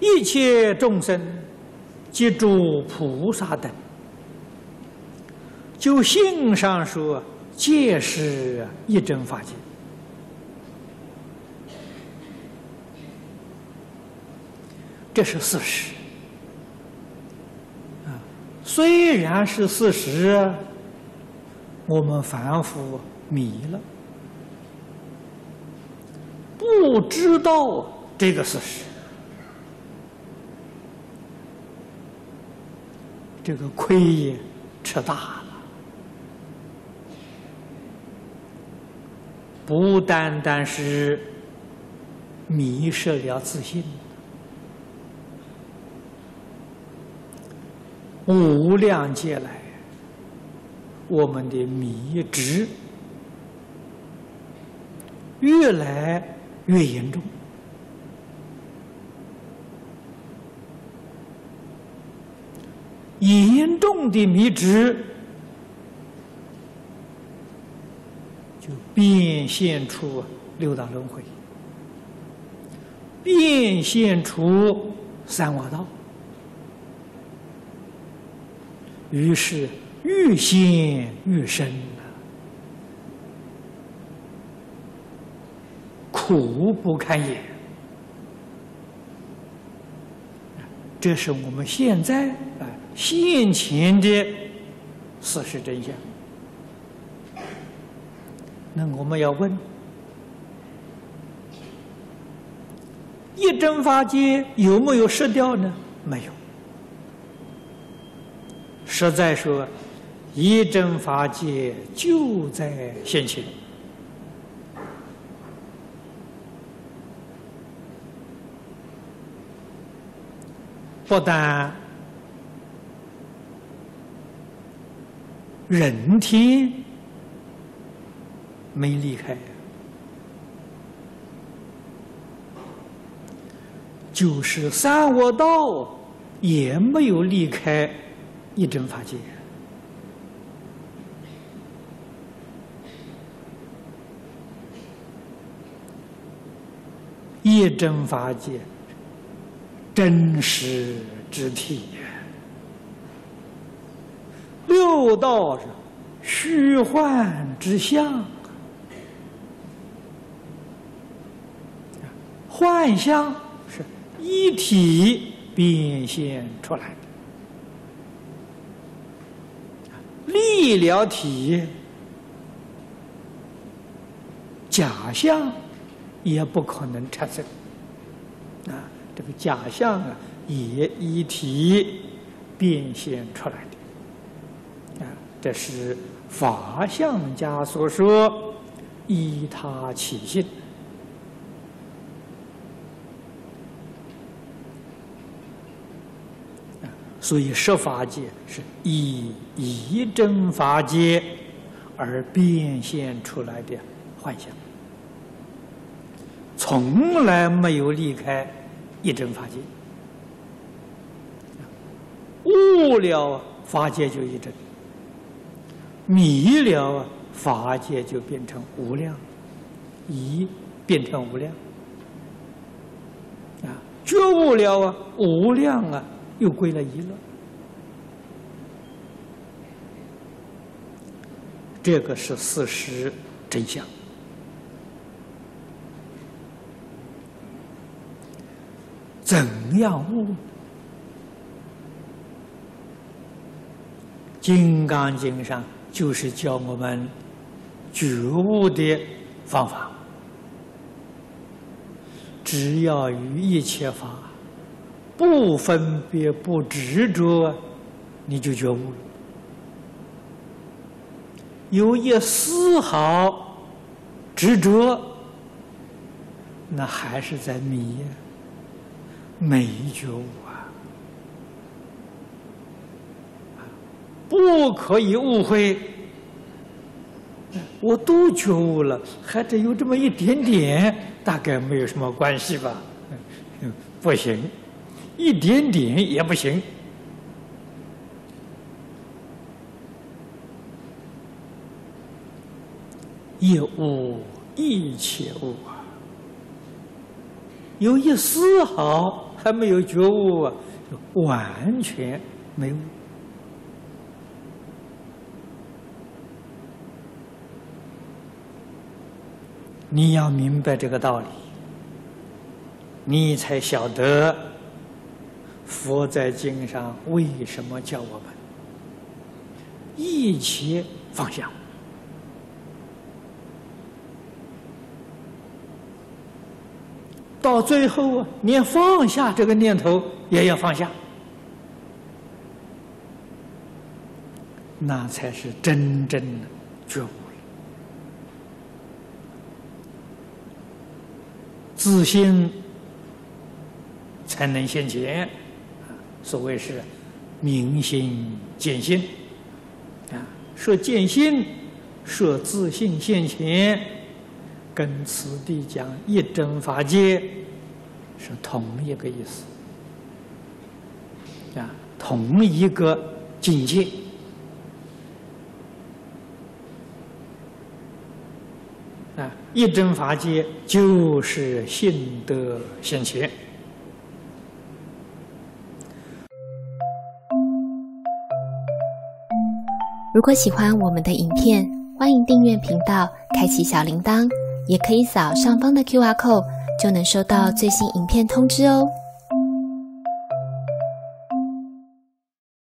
一切众生即诸菩萨等。就性上说，皆是一真法界。这是事实。虽然是事实，我们凡夫迷了，不知道这个事实，这个亏也吃大了。不单单是迷失了自信，无量劫来，我们的迷执越来越严重，严重的迷执就变现出六道轮回，变现出三恶道。 于是越陷越深了，苦不堪言。这是我们现在现前的事实真相。那我们要问：一真法界有没有失掉呢？没有。 实在说，一真法界就在现前。不但人天没离开，就是三恶道也没有离开。 一真法界，一真法界，真实之体，六道是虚幻之相，幻象是一体变现出来的。 力了体，假象也不可能产生啊！这个假象啊，也一体变现出来的啊！这是法相家所说依他起性。所以十法界是以一真法界而变现出来的幻象，从来没有离开一真法界。悟了法界就一真，迷了法界就变成无量，一变成无量，啊，觉悟了啊，无量啊。 又归了一了，这个是事实真相。怎样悟？《金刚经》上就是教我们觉悟的方法，只要于一切法。 不分别，不执着，你就觉悟了。有一丝毫执着，那还是在迷呀，没觉悟啊！不可以误会，我都觉悟了，还得有这么一点点，大概没有什么关系吧？不行。 一点点也不行，一切悟啊，有一丝毫还没有觉悟啊，就完全没悟。你要明白这个道理，你才晓得佛在经上为什么叫我们一起放下。 到最后啊，连放下这个念头也要放下，那才是真正的觉悟了。自信才能现前，所谓是明心见性啊。说见性，说自信现前，跟此地讲一真法界。 是同一个意思啊，同一个境界。啊，一真法界就是性德现前。如果喜欢我们的影片，欢迎订阅频道，开启小铃铛，也可以扫上方的 QR code。 就能收到最新影片通知哦。